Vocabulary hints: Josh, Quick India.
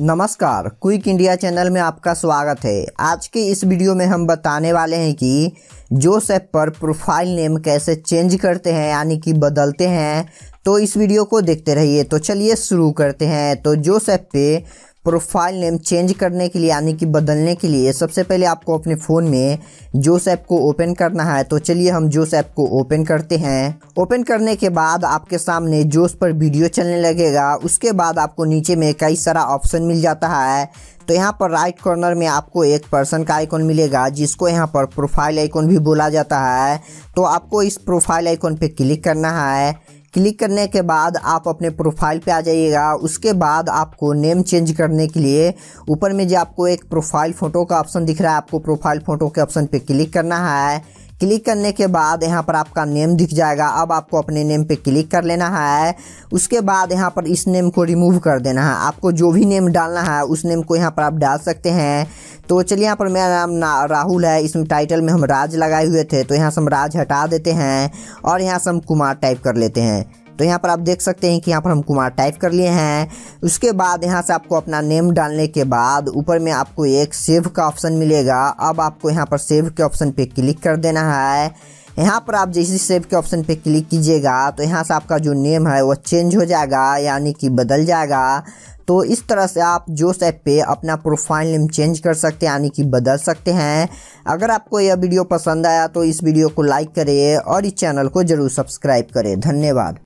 नमस्कार, quick India channel में आपका स्वागत है। आज के इस वीडियो में हम बताने वाले हैं कि जोश ऐप पर प्रोफाइल नेम कैसे चेंज करते हैं, यानी कि बदलते हैं। तो इस वीडियो को देखते रहिए। तो चलिए शुरू करते हैं। तो जोश ऐप पे प्रोफाइल नेम चेंज करने के लिए यानी कि बदलने के लिए सबसे पहले आपको अपने फ़ोन में जोश ऐप को ओपन करना है। तो चलिए हम जोश ऐप को ओपन करते हैं। ओपन करने के बाद आपके सामने जोश पर वीडियो चलने लगेगा। उसके बाद आपको नीचे में कई सारा ऑप्शन मिल जाता है। तो यहाँ पर राइट कॉर्नर में आपको एक पर्सन का आइकॉन मिलेगा, जिसको यहाँ पर प्रोफाइल आइकॉन भी बोला जाता है। तो आपको इस प्रोफाइल आइकॉन पर क्लिक करना है। क्लिक करने के बाद आप अपने प्रोफाइल पे आ जाइएगा। उसके बाद आपको नेम चेंज करने के लिए ऊपर में जो आपको एक प्रोफाइल फ़ोटो का ऑप्शन दिख रहा है, आपको प्रोफाइल फ़ोटो के ऑप्शन पे क्लिक करना है। क्लिक करने के बाद यहाँ पर आपका नेम दिख जाएगा। अब आपको अपने नेम पे क्लिक कर लेना है। उसके बाद यहाँ पर इस नेम को रिमूव कर देना है। आपको जो भी नेम डालना है उस नेम को यहाँ पर आप डाल सकते हैं। तो चलिए, यहाँ पर मेरा नाम राहुल है, इसमें टाइटल में हम राज लगाए हुए थे, तो यहाँ से हम राज हटा देते हैं और यहाँ से हम कुमार टाइप कर लेते हैं। तो यहाँ पर आप देख सकते हैं कि यहाँ पर हम कुमार टाइप कर लिए हैं। उसके बाद यहाँ से आपको अपना नेम डालने के बाद ऊपर में आपको एक सेव का ऑप्शन मिलेगा। अब आपको यहाँ पर सेव के ऑप्शन पे क्लिक कर देना है। यहाँ पर आप जैसे सेव के ऑप्शन पे क्लिक कीजिएगा तो यहाँ से आपका जो नेम है वो चेंज हो जाएगा, यानी कि बदल जाएगा। तो इस तरह से आप जोश ऐप पे अपना प्रोफाइल नेम चेंज कर सकते हैं, यानी कि बदल सकते हैं। अगर आपको यह वीडियो पसंद आया तो इस वीडियो को लाइक करें और इस चैनल को ज़रूर सब्सक्राइब करें। धन्यवाद।